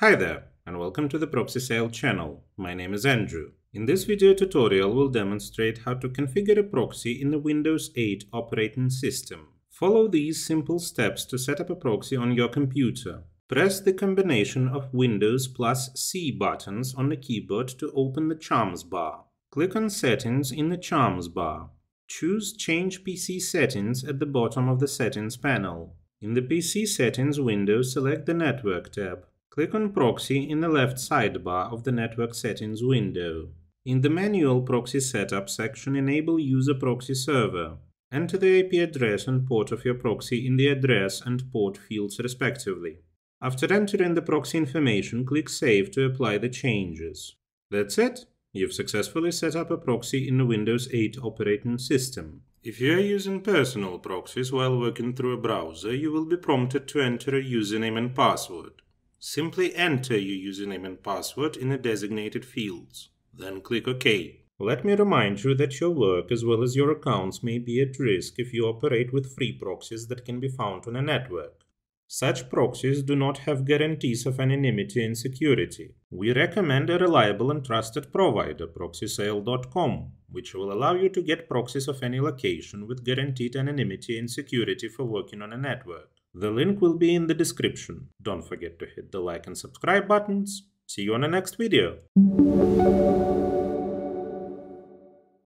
Hi there, and welcome to the Proxy Sale channel. My name is Andrew. In this video tutorial, we'll demonstrate how to configure a proxy in the Windows 8 operating system. Follow these simple steps to set up a proxy on your computer. Press the combination of Windows plus C buttons on the keyboard to open the Charms bar. Click on Settings in the Charms bar. Choose Change PC Settings at the bottom of the Settings panel. In the PC Settings window, select the Network tab. Click on Proxy in the left sidebar of the Network Settings window. In the Manual Proxy Setup section, enable User Proxy Server. Enter the IP address and port of your proxy in the address and port fields respectively. After entering the proxy information, click Save to apply the changes. That's it! You've successfully set up a proxy in the Windows 8 operating system. If you are using personal proxies while working through a browser, you will be prompted to enter a username and password. Simply enter your username and password in the designated fields. Then click OK. Let me remind you that your work as well as your accounts may be at risk if you operate with free proxies that can be found on a network. Such proxies do not have guarantees of anonymity and security. We recommend a reliable and trusted provider, proxysale.com, which will allow you to get proxies of any location with guaranteed anonymity and security for working on a network. The link will be in the description. Don't forget to hit the like and subscribe buttons. See you on the next video.